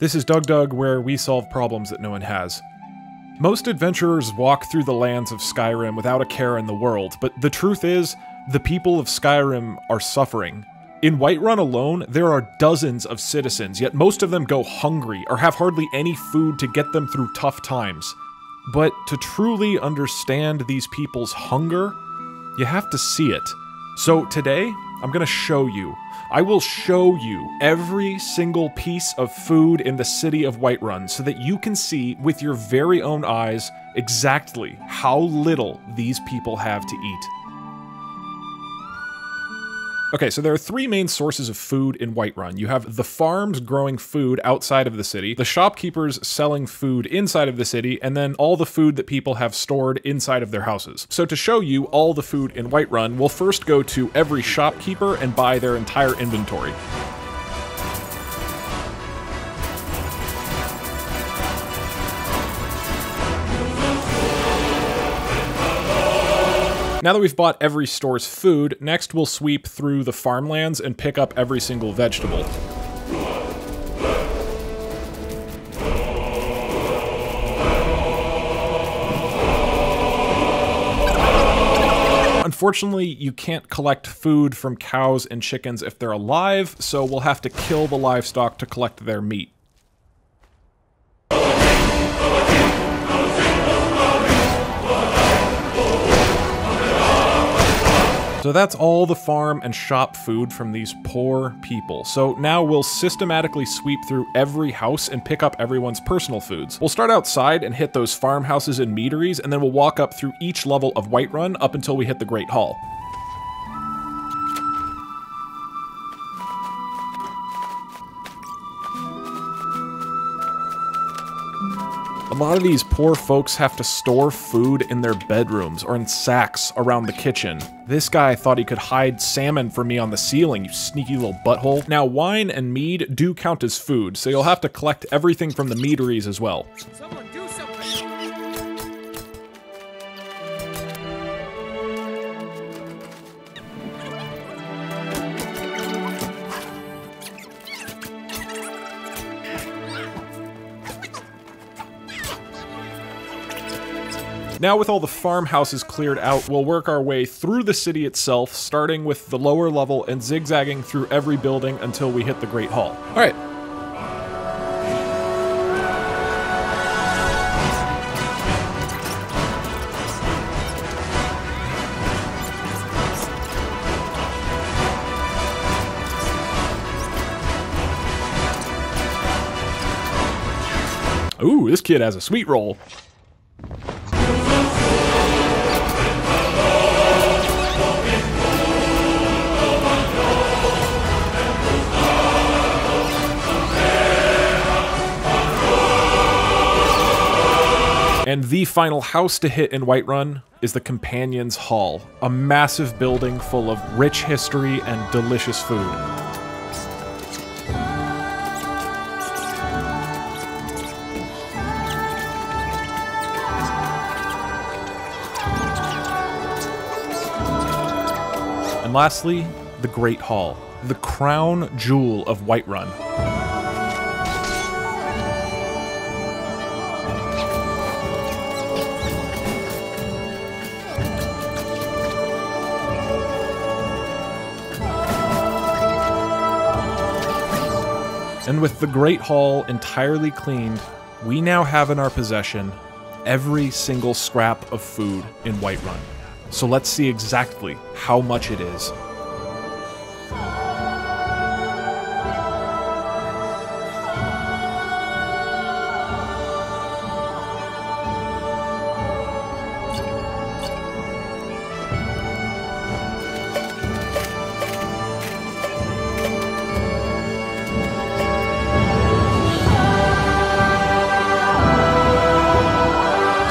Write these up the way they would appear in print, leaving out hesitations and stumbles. This is DougDoug, where we solve problems that no one has. Most adventurers walk through the lands of Skyrim without a care in the world, but the truth is, the people of Skyrim are suffering. In Whiterun alone, there are dozens of citizens, yet most of them go hungry or have hardly any food to get them through tough times. But to truly understand these people's hunger, you have to see it. So today, I'm gonna show you. I will show you every single piece of food in the city of Whiterun so that you can see with your very own eyes exactly how little these people have to eat. Okay, so there are three main sources of food in Whiterun. You have the farms growing food outside of the city, the shopkeepers selling food inside of the city, and then all the food that people have stored inside of their houses. So to show you all the food in Whiterun, we'll first go to every shopkeeper and buy their entire inventory. Now that we've bought every store's food, next we'll sweep through the farmlands and pick up every single vegetable. Unfortunately, you can't collect food from cows and chickens if they're alive, so we'll have to kill the livestock to collect their meat. So that's all the farm and shop food from these poor people. So now we'll systematically sweep through every house and pick up everyone's personal foods. We'll start outside and hit those farmhouses and meaderies, and then we'll walk up through each level of Whiterun up until we hit the Great Hall. A lot of these poor folks have to store food in their bedrooms or in sacks around the kitchen. This guy thought he could hide salmon for me on the ceiling, you sneaky little butthole. Now, wine and mead do count as food, so you'll have to collect everything from the meaderies as well. Someone do something. Now with all the farmhouses cleared out, we'll work our way through the city itself, starting with the lower level and zigzagging through every building until we hit the Great Hall. All right. Ooh, this kid has a sweet roll. And the final house to hit in Whiterun is the Companions Hall, a massive building full of rich history and delicious food. And lastly, the Great Hall, the crown jewel of Whiterun. And with the Great Hall entirely cleaned, we now have in our possession every single scrap of food in Whiterun. So let's see exactly how much it is.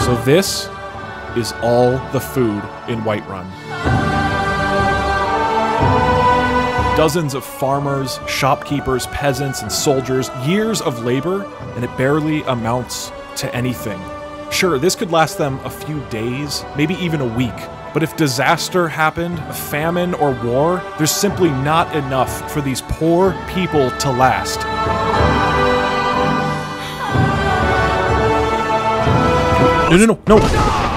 So this is all the food in Whiterun. Dozens of farmers, shopkeepers, peasants, and soldiers, years of labor, and it barely amounts to anything. Sure, this could last them a few days, maybe even a week, but if disaster happened, a famine or war, there's simply not enough for these poor people to last. No.